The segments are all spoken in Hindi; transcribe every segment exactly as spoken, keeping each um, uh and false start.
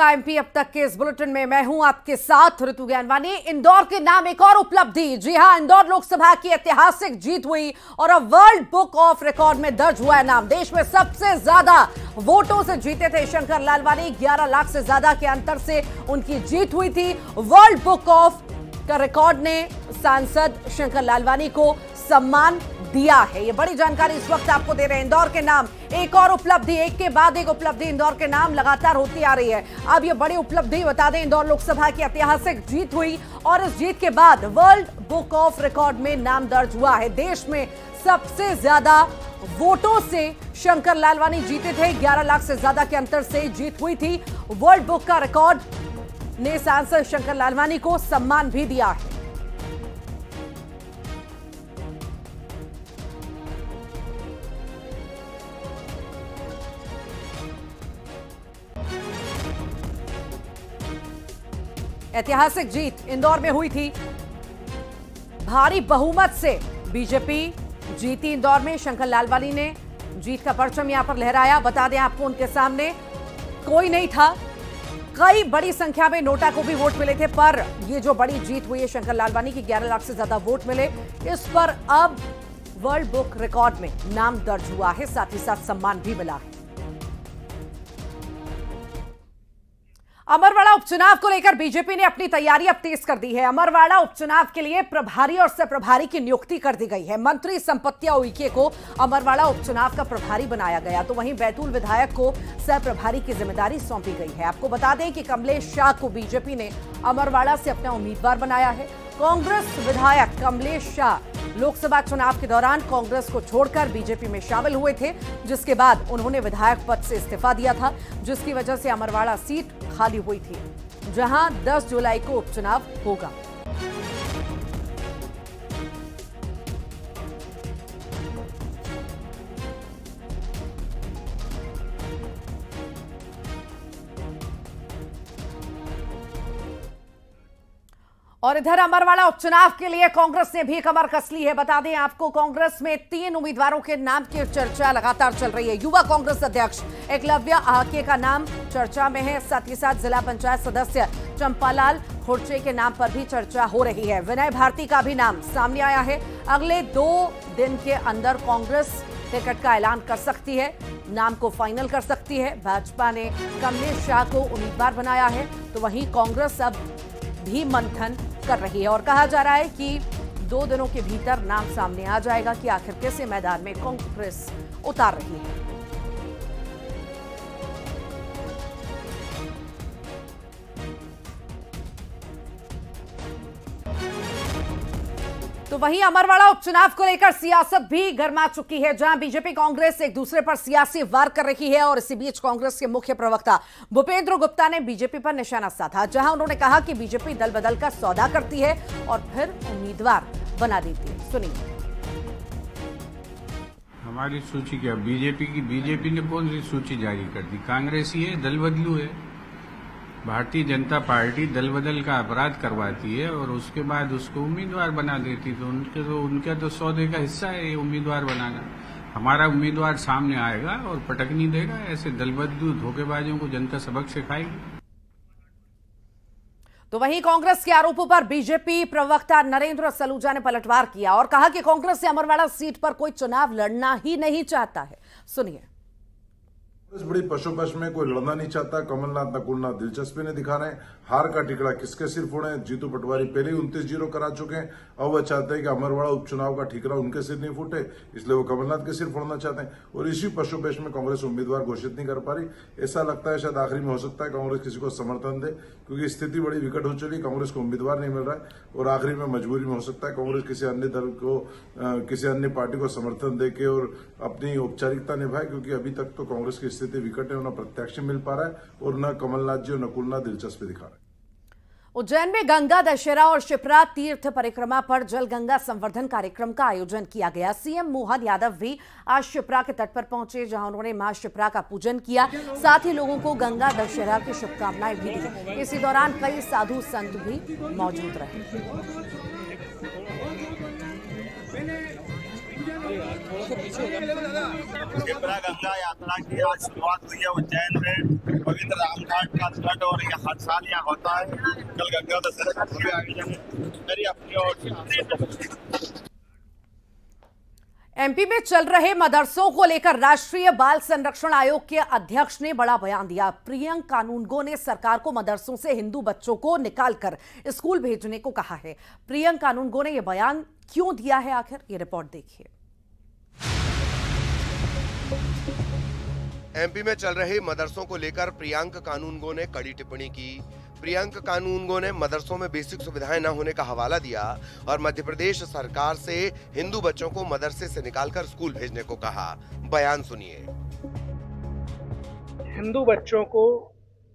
आपका एमपी अब तक के इस बुलेटिन में मैं हूं आपके साथ ऋतु ज्ञानवानी। इंदौर के नाम एक और उपलब्धि, जी हां, इंदौर लोकसभा की ऐतिहासिक जीत हुई और अब वर्ल्ड बुक ऑफ रिकॉर्ड में दर्ज हुआ है नाम। देश में सबसे ज्यादा वोटों से जीते थे शंकर लालवानी, ग्यारह लाख से ज्यादा के अंतर से उनकी जीत हुई थी। वर्ल्ड बुक ऑफ का रिकॉर्ड ने सांसद शंकर लालवानी को सम्मान दिया है। ये बड़ी जानकारी इस वक्त आपको दे रहे हैं। इंदौर के नाम एक और उपलब्धि, एक के बाद एक उपलब्धि इंदौर के नाम लगातार होती आ रही है। अब ये बड़ी उपलब्धि बता दें, इंदौर लोकसभा की ऐतिहासिक जीत हुई और इस जीत के बाद वर्ल्ड बुक ऑफ रिकॉर्ड में नाम दर्ज हुआ है। देश में सबसे ज्यादा वोटों से शंकर लालवानी जीते थे, ग्यारह लाख से ज्यादा के अंतर से जीत हुई थी। वर्ल्ड बुक का रिकॉर्ड ने सांसद शंकर लालवानी को सम्मान भी दिया है। ऐतिहासिक जीत इंदौर में हुई थी, भारी बहुमत से बीजेपी जीती इंदौर में। शंकर लालवानी ने जीत का परचम यहां पर लहराया। बता दें आपको, उनके सामने कोई नहीं था। कई बड़ी संख्या में नोटा को भी वोट मिले थे, पर ये जो बड़ी जीत हुई है शंकर लालवानी की, ग्यारह लाख से ज्यादा वोट मिले, इस पर अब वर्ल्ड बुक रिकॉर्ड में नाम दर्ज हुआ है, साथ ही साथ सम्मान भी मिला है। अमरवाड़ा उपचुनाव को लेकर बीजेपी ने अपनी तैयारी अब तेज कर दी है। अमरवाड़ा उपचुनाव के लिए प्रभारी और सह प्रभारी की नियुक्ति कर दी गई है। मंत्री संपत्तिया उइके को अमरवाड़ा उपचुनाव का प्रभारी बनाया गया, तो वहीं बैतूल विधायक को सह प्रभारी की जिम्मेदारी सौंपी गई है। आपको बता दें कि कमलेश शाह को बीजेपी ने अमरवाड़ा से अपना उम्मीदवार बनाया है। कांग्रेस विधायक कमलेश शाह लोकसभा चुनाव के दौरान कांग्रेस को छोड़कर बीजेपी में शामिल हुए थे, जिसके बाद उन्होंने विधायक पद से इस्तीफा दिया था, जिसकी वजह से अमरवाड़ा सीट खाली हुई थी, जहां दस जुलाई को उपचुनाव होगा। और इधर अमरवाड़ा उपचुनाव के लिए कांग्रेस ने भी कमर कस ली है। बता दें आपको, कांग्रेस में तीन उम्मीदवारों के नाम की चर्चा लगातार चल रही है। युवा कांग्रेस अध्यक्ष एकलव्य आके का नाम चर्चा में है, साथ ही साथ जिला पंचायत सदस्य चंपालाल खोर्चे के नाम पर भी चर्चा हो रही है। विनय भारती का भी नाम सामने आया है। अगले दो दिन के अंदर कांग्रेस टिकट का ऐलान कर सकती है, नाम को फाइनल कर सकती है। भाजपा ने कमलेश शाह को उम्मीदवार बनाया है, तो वहीं कांग्रेस अब भी मंथन कर रही है और कहा जा रहा है कि दो दिनों के भीतर नाम सामने आ जाएगा कि आखिर किस मैदान में कांग्रेस उतार रही है। तो वहीं अमरवाड़ा उपचुनाव को लेकर सियासत भी गर्मा चुकी है, जहां बीजेपी कांग्रेस एक दूसरे पर सियासी वार कर रही है। और इसी बीच कांग्रेस के मुख्य प्रवक्ता भूपेंद्र गुप्ता ने बीजेपी पर निशाना साधा, जहां उन्होंने कहा कि बीजेपी दल बदल का सौदा करती है और फिर उम्मीदवार बना देती है। सुनिए। हमारी सूची क्या, बीजेपी की, बीजेपी ने कौन सी सूची जारी कर दी? कांग्रेस ही है, दल बदलू है। भारतीय जनता पार्टी दल बदल का अपराध करवाती है और उसके बाद उसको उम्मीदवार बना देती, तो उनके तो उनका तो सौदे का हिस्सा है ये उम्मीदवार बनाना। हमारा उम्मीदवार सामने आएगा और पटक नहीं देगा। ऐसे दलबदलू धोखेबाजों को जनता सबक सिखाएगी। तो वहीं कांग्रेस के आरोपों पर बीजेपी प्रवक्ता नरेंद्र सलूजा ने पलटवार किया और कहा कि कांग्रेस से अमरवाड़ा सीट पर कोई चुनाव लड़ना ही नहीं चाहता है। सुनिए। इस बड़ी पशुपश में कोई लड़ना नहीं चाहता। कमलनाथ नकुलनाथ दिलचस्पी नहीं दिखा रहे। हार का टिकड़ा किसके सिर फोड़े? जीतू पटवारी पहले ही उनतीस जीरो करा चुके हैं। अब वह चाहते हैं कि अमरवाड़ा उपचुनाव का टिकड़ा उनके सिर नहीं फूटे, इसलिए वो कमलनाथ के सिर फोड़ना चाहते हैं। और इसी पशुपेश में कांग्रेस उम्मीदवार घोषित नहीं कर पा रही। ऐसा लगता है शायद आखिरी में हो सकता है कांग्रेस किसी को समर्थन दे, क्योंकि स्थिति बड़ी विकट हो चली। कांग्रेस को उम्मीदवार नहीं मिल रहा है और आखिरी में मजबूरी में हो सकता है कांग्रेस किसी अन्य दल को, किसी अन्य पार्टी को समर्थन दे के और अपनी औपचारिकता निभाए, क्योंकि अभी तक तो कांग्रेस की स्थिति विकट है। न प्रत्याशी मिल पा रहा है और न कमलनाथ जी और नकुलनाथ दिलचस्पी दिखा रहे हैं। उज्जैन में गंगा दशहरा और शिप्रा तीर्थ परिक्रमा पर जल गंगा संवर्धन कार्यक्रम का आयोजन किया गया। सीएम मोहन यादव भी आज शिप्रा के तट पर पहुंचे, जहां उन्होंने मां शिप्रा का पूजन किया, साथ ही लोगों को गंगा दशहरा की शुभकामनाएं भी दी। इसी दौरान कई साधु संत भी मौजूद रहे। शिप्रा गंगा यात्रा की आज शुरुआत हुई है उज्जैन में। पवित्र रामघाट का तट और यह हर साल यहाँ होता है। कल गंगा दशहरा का भव्य आयोजन मेरी अपनी और। एमपी में चल रहे मदरसों को लेकर राष्ट्रीय बाल संरक्षण आयोग के अध्यक्ष ने बड़ा बयान दिया। प्रियंका कानूनगो ने सरकार को मदरसों से हिंदू बच्चों को निकालकर स्कूल भेजने को कहा है। प्रियंका कानूनगो ने यह बयान क्यों दिया है, आखिर ये रिपोर्ट देखिए। एमपी में चल रहे मदरसों को लेकर प्रियंका कानूनगो ने कड़ी टिप्पणी की। प्रियंका कानूनगो ने मदरसों में बेसिक सुविधाएं न होने का हवाला दिया और मध्य प्रदेश सरकार से हिंदू बच्चों को मदरसे से निकालकर स्कूल भेजने को कहा। बयान सुनिए। हिंदू बच्चों को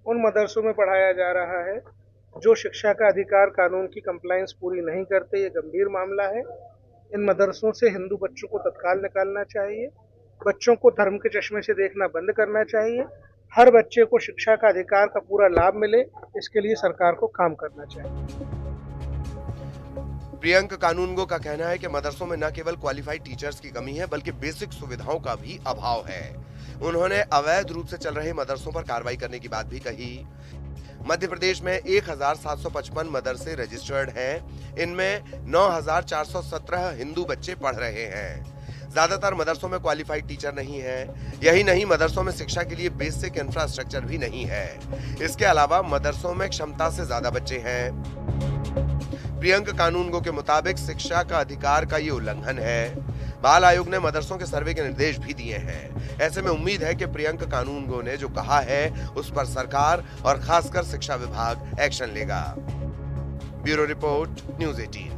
उन मदरसों में पढ़ाया जा रहा है जो शिक्षा का अधिकार कानून की कंप्लायंस पूरी नहीं करते। ये गंभीर मामला है। इन मदरसों से हिंदू बच्चों को तत्काल निकालना चाहिए। बच्चों को धर्म के चश्मे से देखना बंद करना चाहिए। हर बच्चे को शिक्षा का अधिकार का पूरा लाभ मिले, इसके लिए सरकार को काम करना चाहिए। प्रियंका कानूनगो का कहना है कि मदरसों में न केवल क्वालिफाइड टीचर्स की कमी है बल्कि बेसिक सुविधाओं का भी अभाव है। उन्होंने अवैध रूप से चल रहे मदरसों पर कार्रवाई करने की बात भी कही। मध्य प्रदेश में एक हज़ार सात सौ पचपन मदरसे रजिस्टर्ड हैं। इनमें नौ हज़ार चार सौ सत्रह हिंदू बच्चे पढ़ रहे हैं। ज्यादातर मदरसों में क्वालिफाइड टीचर नहीं है। यही नहीं, मदरसों में शिक्षा के लिए बेसिक इंफ्रास्ट्रक्चर भी नहीं है। इसके अलावा मदरसों में क्षमता से ज्यादा बच्चे हैं। प्रियंका कानूनगो के मुताबिक शिक्षा का अधिकार का ये उल्लंघन है। बाल आयोग ने मदरसों के सर्वे के निर्देश भी दिए हैं। ऐसे में उम्मीद है कि प्रियंका कानूनगो ने जो कहा है उस पर सरकार और खासकर शिक्षा विभाग एक्शन लेगा। ब्यूरो रिपोर्ट, न्यूज़ अठारह।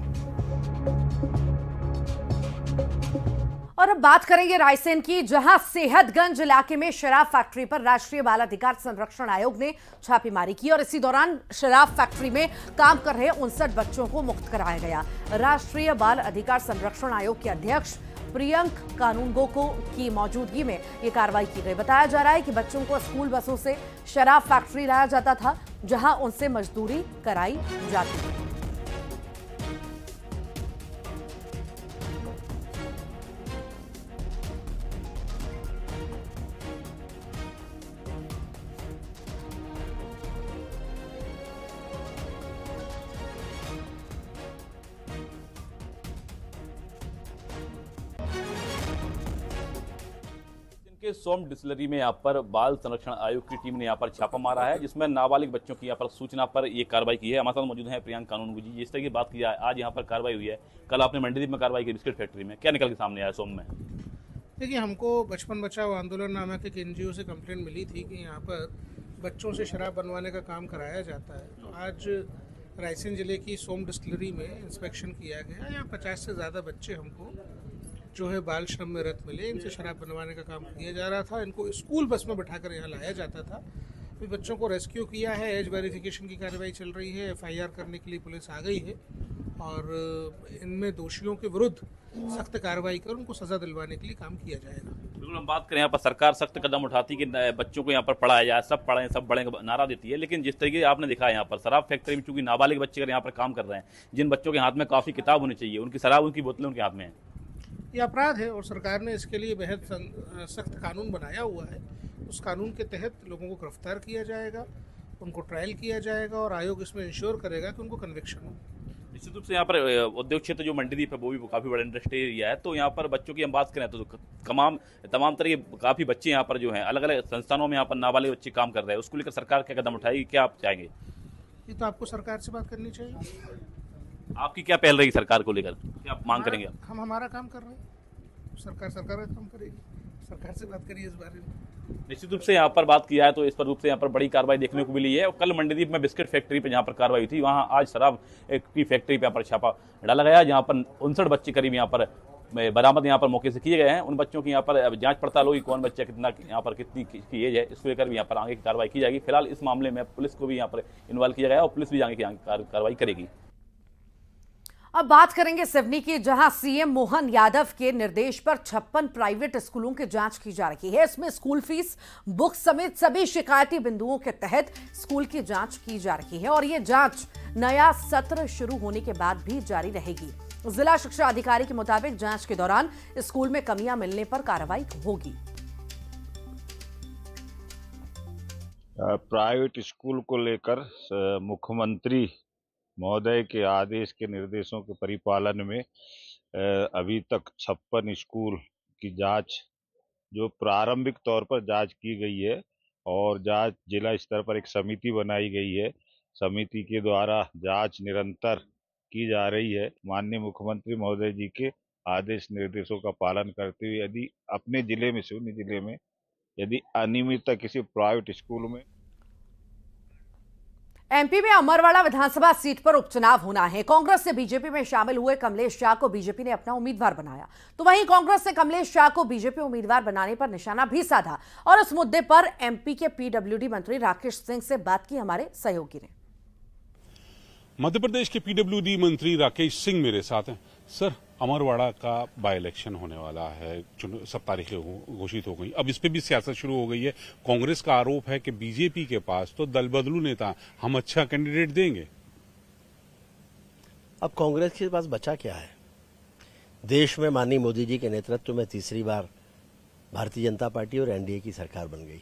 और अब बात करेंगे रायसेन की, जहां सेहतगंज इलाके में शराब फैक्ट्री पर राष्ट्रीय बाल अधिकार संरक्षण आयोग ने छापेमारी की और इसी दौरान शराब फैक्ट्री में काम कर रहे उनसठ बच्चों को मुक्त कराया गया। राष्ट्रीय बाल अधिकार संरक्षण आयोग के अध्यक्ष प्रियंका कानूनगो को की मौजूदगी में ये कार्रवाई की गई। बताया जा रहा है कि बच्चों को स्कूल बसों से शराब फैक्ट्री लाया जाता था, जहाँ उनसे मजदूरी कराई जाती थी। सोम डिस्टिलरी में यहाँ पर बाल संरक्षण आयोग की टीम ने यहाँ पर छापा मारा है, जिसमें नाबालिग बच्चों की यहाँ पर सूचना पर ये कार्रवाई की है। हमारे साथ मौजूद हैं प्रियंका कानूनगो जी। इस तरह की बात किया है, आज यहाँ पर कार्रवाई हुई है, कल आपने मंडीदीप में कार्रवाई की बिस्किट फैक्ट्री में, क्या निकल के सामने आया सोम में? देखिए, हमको बचपन बचाओ आंदोलन नामक एक एन जी ओ से कंप्लेंट मिली थी कि यहाँ पर बच्चों से शराब बनवाने का काम कराया जाता है। तो आज रायसेन जिले की सोम डिस्टिलरी में इंस्पेक्शन किया गया। यहाँ पचास से ज़्यादा बच्चे हमको जो है बाल श्रम में रत मिले। इनसे शराब बनवाने का काम किया जा रहा था। इनको स्कूल बस में बैठाकर यहाँ लाया जाता था। फिर बच्चों को रेस्क्यू किया है। एज वेरिफिकेशन की कार्रवाई चल रही है। एफ आई आर करने के लिए पुलिस आ गई है और इनमें दोषियों के विरुद्ध सख्त कार्रवाई कर उनको सजा दिलवाने के लिए काम किया जाएगा। बिल्कुल, हम बात करें यहाँ पर सरकार सख्त कदम उठाती कि बच्चों को यहाँ पर पढ़ाया जाए, सब पढ़ाएं सब बढ़ें का नारा देती है, लेकिन जिस तरीके आपने दिखा यहाँ पर शराब फैक्ट्री में चूंकि नाबालिग बच्चे यहाँ पर काम कर रहे हैं, जिन बच्चों के हाथ में काफ़ी किताब होनी चाहिए, उनकी शराब उनकी बोतलें उनके हाथ में है, ये अपराध है और सरकार ने इसके लिए बेहद सख्त कानून बनाया हुआ है। उस कानून के तहत लोगों को गिरफ्तार किया जाएगा, उनको ट्रायल किया जाएगा और आयोग इसमें इंश्योर करेगा कि उनको कन्विक्शन हो। निश्चित रूप से यहाँ पर उद्योग क्षेत्र जो मंडीदीप है वो भी काफ़ी बड़ा इंडस्ट्री एरिया है, तो यहाँ पर बच्चों की हम बात करें तो तमाम तमाम तरह के काफ़ी बच्चे यहाँ पर जो हैं अलग अलग संस्थानों में यहाँ पर नाबालिग बच्चे काम कर रहे हैं, उसको लेकर सरकार क्या कदम उठाएगी, क्या आप चाहेंगे? ये तो आपको सरकार से बात करनी चाहिए। आपकी क्या पहल रहेगी सरकार को लेकर, क्या आप मांग करेंगे? हम हमारा काम कर रहे हैं, सरकार सरकार का काम करेगी। सरकार से बात करिए इस बारे में। निश्चित रूप से यहाँ पर बात किया है तो इस पर रूप से यहाँ पर बड़ी कार्रवाई देखने को मिली है। और कल मंडीदीप में बिस्किट फैक्ट्री पर जहाँ पर कार्रवाई हुई थी, वहाँ आज शराब की फैक्ट्री पर यहाँ पर छापा डाला गया, जहाँ पर उनसठ बच्चे करीब यहाँ पर बरामद यहाँ पर मौके से किए गए हैं। उन बच्चों की यहाँ पर जांच पड़ताल होगी, कौन बच्चा कितना यहाँ पर कितनी की एज है, इसको लेकर भी यहाँ पर आगे की कार्रवाई की जाएगी। फिलहाल इस मामले में पुलिस को भी यहाँ पर इन्वॉल्व किया गया और पुलिस भी आगे की कार्रवाई करेगी। अब बात करेंगे सिवनी की, जहां सीएम मोहन यादव के निर्देश पर छप्पन प्राइवेट स्कूलों की जांच की जा रही है। इसमें स्कूल फीस, बुक समेत सभी शिकायती बिंदुओं के तहत स्कूल की जांच की जा रही है और ये जांच नया सत्र शुरू होने के बाद भी जारी रहेगी। जिला शिक्षा अधिकारी के मुताबिक जांच के दौरान स्कूल में कमियां मिलने पर कार्रवाई होगी। प्राइवेट स्कूल को लेकर मुख्यमंत्री महोदय के आदेश के निर्देशों के परिपालन में अभी तक छप्पन स्कूल की जांच जो प्रारंभिक तौर पर जांच की गई है और जांच जिला स्तर पर एक समिति बनाई गई है। समिति के द्वारा जांच निरंतर की जा रही है। माननीय मुख्यमंत्री महोदय जी के आदेश निर्देशों का पालन करते हुए यदि अपने जिले में सिवनी जिले में यदि अनियमितता किसी प्राइवेट स्कूल में। एमपी में अमरवाड़ा विधानसभा सीट पर उपचुनाव होना है। कांग्रेस से बीजेपी में शामिल हुए कमलेश शाह को बीजेपी ने अपना उम्मीदवार बनाया, तो वहीं कांग्रेस ने कमलेश शाह को बीजेपी उम्मीदवार बनाने पर निशाना भी साधा। और इस मुद्दे पर एमपी के पीडब्ल्यूडी मंत्री राकेश सिंह से बात की हमारे सहयोगी ने। मध्य प्रदेश के पीडब्ल्यूडी मंत्री राकेश सिंह मेरे साथ हैं। सर, अमरवाड़ा का बाय इलेक्शन होने वाला है, सब तारीखें घोषित हो गई। अब इस पे भी सियासत शुरू हो गई है। कांग्रेस का आरोप है कि बीजेपी के पास तो दल बदलू नेता, हम अच्छा कैंडिडेट देंगे। अब कांग्रेस के पास बचा क्या है? देश में माननीय मोदी जी के नेतृत्व में तीसरी बार भारतीय जनता पार्टी और एनडीए की सरकार बन गई।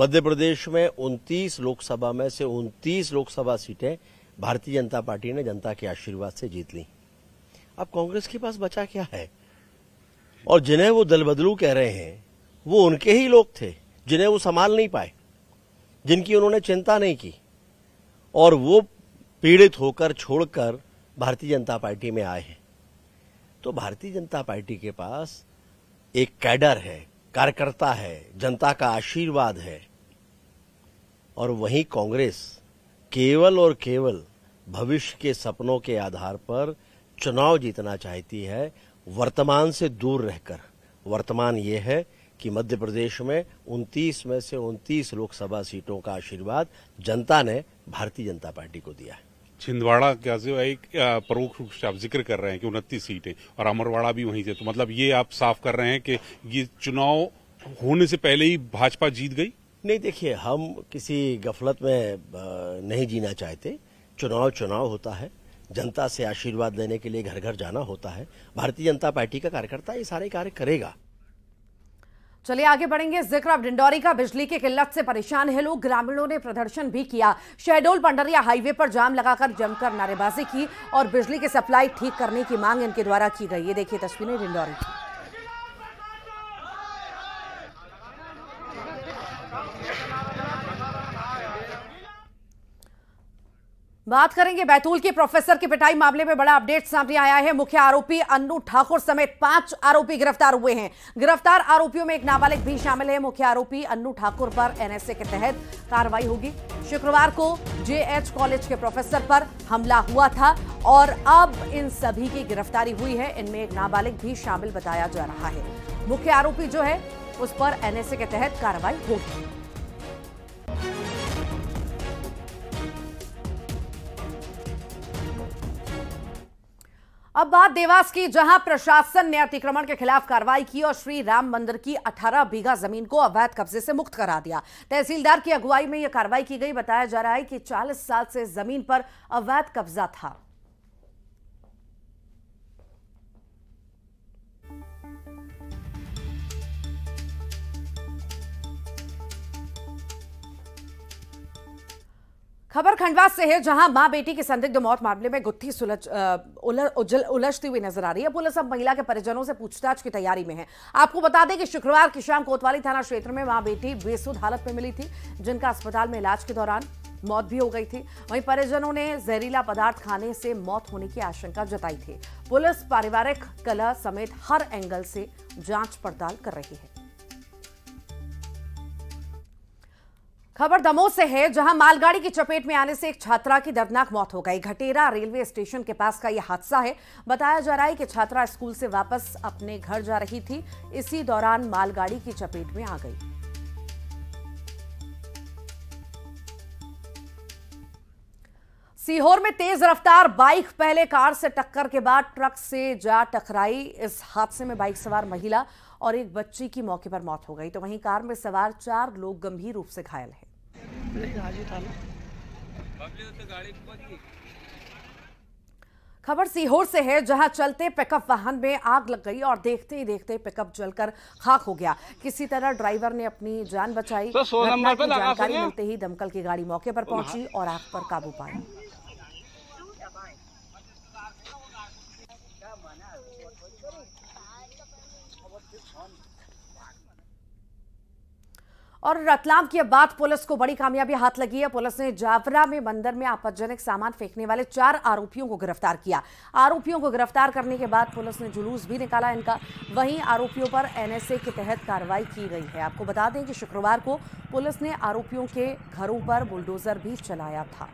मध्य प्रदेश में उनतीस लोकसभा में से उनतीस लोकसभा सीटें भारतीय जनता पार्टी ने जनता के आशीर्वाद से जीत ली। अब कांग्रेस के पास बचा क्या है? और जिन्हें वो दल बदलू कह रहे हैं वो उनके ही लोग थे जिन्हें वो संभाल नहीं पाए, जिनकी उन्होंने चिंता नहीं की और वो पीड़ित होकर छोड़कर भारतीय जनता पार्टी में आए हैं। तो भारतीय जनता पार्टी के पास एक कैडर है, कार्यकर्ता है, जनता का आशीर्वाद है। और वहीं कांग्रेस केवल और केवल भविष्य के सपनों के आधार पर चुनाव जीतना चाहती है, वर्तमान से दूर रहकर। वर्तमान ये है कि मध्य प्रदेश में उनतीस में से उनतीस लोकसभा सीटों का आशीर्वाद जनता ने भारतीय जनता पार्टी को दिया है। छिंदवाड़ा का जो एक परोक्ष रूप से आप जिक्र कर रहे हैं कि उनतीस सीटें और अमरवाड़ा भी वहीं से, तो मतलब ये आप साफ कर रहे हैं कि ये चुनाव होने से पहले ही भाजपा जीत गई? नहीं, देखिए, हम किसी गफलत में नहीं जीना चाहते। चुनाव चुनाव होता है, जनता से आशीर्वाद लेने के लिए घर घर जाना होता है। भारतीय जनता पार्टी का कार्यकर्ता ये सारे कार्य करेगा। चलिए आगे बढ़ेंगे। जिक्र अब डिंडोरी का। बिजली की किल्लत से परेशान है लोग। ग्रामीणों ने प्रदर्शन भी किया। शहडोल पंडरिया हाईवे पर जाम लगाकर जमकर नारेबाजी की और बिजली की सप्लाई ठीक करने की मांग इनके द्वारा की गई। ये देखिए तस्वीरें डिंडोरी की। बात करेंगे बैतूल के। प्रोफेसर की पिटाई मामले में बड़ा अपडेट सामने आया है। मुख्य आरोपी अन्नू ठाकुर समेत पांच आरोपी गिरफ्तार हुए हैं। गिरफ्तार आरोपियों में एक नाबालिग भी शामिल है। मुख्य आरोपी अन्नू ठाकुर पर एनएसए के तहत कार्रवाई होगी। शुक्रवार को जेएच कॉलेज के प्रोफेसर पर हमला हुआ था और अब इन सभी की गिरफ्तारी हुई है। इनमें एक नाबालिग भी शामिल बताया जा रहा है। मुख्य आरोपी जो है उस पर एनएसए के तहत कार्रवाई होगी। अब बात देवास की, जहां प्रशासन ने अतिक्रमण के खिलाफ कार्रवाई की और श्री राम मंदिर की अठारह बीघा जमीन को अवैध कब्जे से मुक्त करा दिया। तहसीलदार की अगुवाई में यह कार्रवाई की गई। बताया जा रहा है कि चालीस साल से जमीन पर अवैध कब्जा था। खबर खंडवा से है, जहां मां बेटी की संदिग्ध मौत मामले में गुत्थी सुलझ उलझती हुई नजर आ रही है। पुलिस अब महिला के परिजनों से पूछताछ की तैयारी में है। आपको बता दें कि शुक्रवार की शाम कोतवाली थाना क्षेत्र में मां बेटी बेसुध हालत में मिली थी, जिनका अस्पताल में इलाज के दौरान मौत भी हो गई थी। वहीं परिजनों ने जहरीला पदार्थ खाने से मौत होने की आशंका जताई थी। पुलिस पारिवारिक कलह समेत हर एंगल से जांच पड़ताल कर रही है। खबर दमोह से है, जहां मालगाड़ी की चपेट में आने से एक छात्रा की दर्दनाक मौत हो गई। घटेरा रेलवे स्टेशन के पास का यह हादसा है। बताया जा रहा है कि छात्रा स्कूल से वापस अपने घर जा रही थी, इसी दौरान मालगाड़ी की चपेट में आ गई। सीहोर में तेज रफ्तार बाइक पहले कार से टक्कर के बाद ट्रक से जा टकराई। इस हादसे में बाइक सवार महिला और एक बच्ची की मौके पर मौत हो गई, तो वहीं कार में सवार चार लोग गंभीर रूप से घायल हैं। गाड़ी खबर सीहोर से है, जहां चलते पिकअप वाहन में आग लग गई और देखते ही देखते पिकअप जलकर खाक हो गया। किसी तरह ड्राइवर ने अपनी जान बचाई। तो सौ नंबर पर जानकारी मिलते ही दमकल की गाड़ी मौके पर पहुंची और आग पर काबू पाया। और रतलाम की बात, पुलिस को बड़ी कामयाबी हाथ लगी है। पुलिस ने जावरा में मंदिर में आपत्तिजनक सामान फेंकने वाले चार आरोपियों को गिरफ्तार किया। आरोपियों को गिरफ्तार करने के बाद पुलिस ने जुलूस भी निकाला इनका। वहीं आरोपियों पर एन एस ए के तहत कार्रवाई की गई है। आपको बता दें कि शुक्रवार को पुलिस ने आरोपियों के घरों पर बुलडोजर भी चलाया था।